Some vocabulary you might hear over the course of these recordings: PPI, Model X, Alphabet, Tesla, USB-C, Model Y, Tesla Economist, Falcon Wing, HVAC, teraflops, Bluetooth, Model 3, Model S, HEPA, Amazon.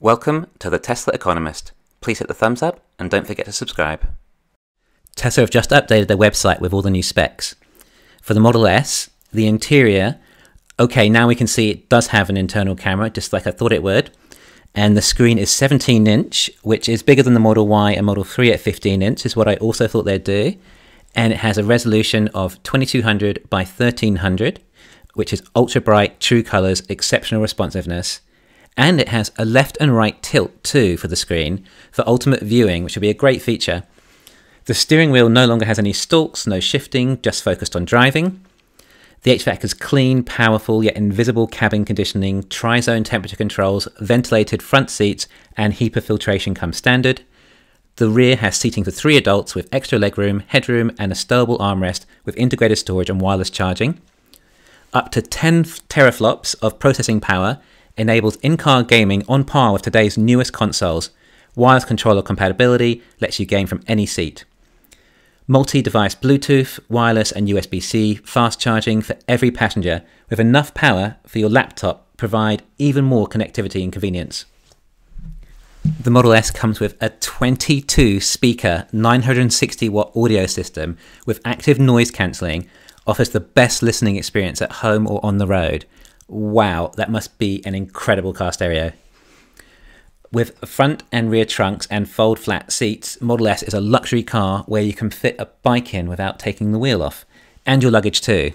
Welcome to the Tesla Economist. Please hit the thumbs up and don't forget to subscribe. Tesla have just updated their website with all the new specs. For the Model S, the interior, okay, now we can see it does have an internal camera, just like I thought it would. And the screen is 17 inch, which is bigger than the Model Y and Model 3 at 15 inch, is what I also thought they'd do. And it has a resolution of 2200 by 1300, which is ultra bright, true colors, exceptional responsiveness. And it has a left and right tilt too for the screen for ultimate viewing, which will be a great feature. The steering wheel no longer has any stalks, no shifting, just focused on driving. The HVAC is clean, powerful, yet invisible cabin conditioning, tri-zone temperature controls, ventilated front seats, and HEPA filtration come standard. The rear has seating for 3 adults with extra legroom, headroom, and a stowable armrest with integrated storage and wireless charging. Up to 10 teraflops of processing power enables in-car gaming on par with today's newest consoles. Wireless controller compatibility lets you game from any seat. Multi-device Bluetooth, wireless and USB-C fast charging for every passenger, with enough power for your laptop provide even more connectivity and convenience. The Model S comes with a 22-speaker 960-watt audio system with active noise cancelling, offers the best listening experience at home or on the road. Wow, that must be an incredible car stereo. With front and rear trunks and fold flat seats, Model S is a luxury car where you can fit a bike in without taking the wheel off, and your luggage too.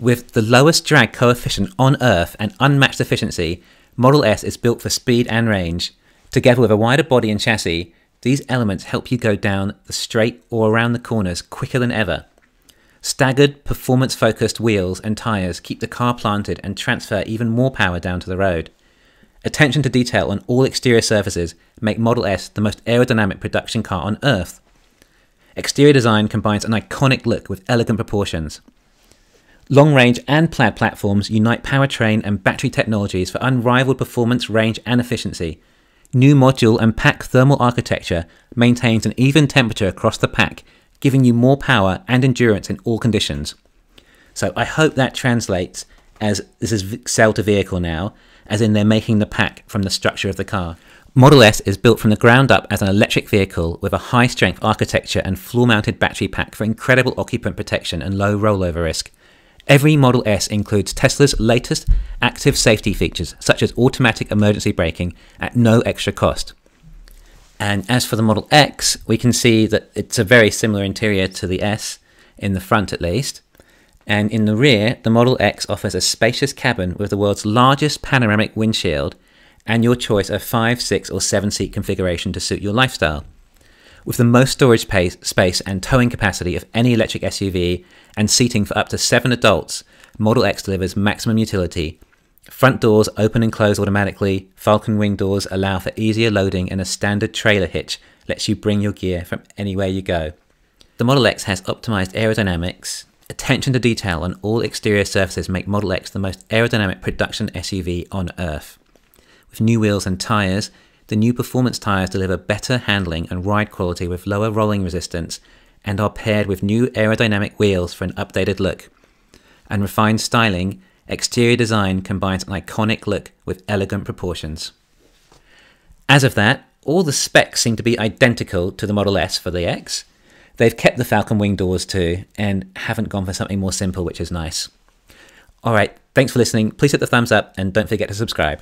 With the lowest drag coefficient on Earth and unmatched efficiency, Model S is built for speed and range. Together with a wider body and chassis, these elements help you go down the straight or around the corners quicker than ever. Staggered, performance-focused wheels and tyres keep the car planted and transfer even more power down to the road. Attention to detail on all exterior surfaces make Model S the most aerodynamic production car on Earth. Exterior design combines an iconic look with elegant proportions. Long-range and plaid platforms unite powertrain and battery technologies for unrivaled performance, range and efficiency. New module and pack thermal architecture maintains an even temperature across the pack, giving you more power and endurance in all conditions. So I hope that translates, as this is cell to vehicle now, as in they're making the pack from the structure of the car. Model S is built from the ground up as an electric vehicle with a high strength architecture and floor mounted battery pack for incredible occupant protection and low rollover risk. Every Model S includes Tesla's latest active safety features, such as automatic emergency braking at no extra cost. And as for the Model X, we can see that it's a very similar interior to the S, in the front at least. And in the rear, the Model X offers a spacious cabin with the world's largest panoramic windshield and your choice of 5, 6 or 7 seat configuration to suit your lifestyle. With the most storage space and towing capacity of any electric SUV and seating for up to 7 adults, Model X delivers maximum utility. Front doors open and close automatically, Falcon Wing doors allow for easier loading, and a standard trailer hitch lets you bring your gear from anywhere you go. The Model X has optimised aerodynamics. Attention to detail on all exterior surfaces make Model X the most aerodynamic production SUV on Earth. With new wheels and tyres, the new performance tyres deliver better handling and ride quality with lower rolling resistance, and are paired with new aerodynamic wheels for an updated look. And refined styling, exterior design combines an iconic look with elegant proportions. As of that, all the specs seem to be identical to the Model S for the X. They've kept the Falcon Wing doors too, and haven't gone for something more simple, which is nice. All right, thanks for listening. Please hit the thumbs up and don't forget to subscribe.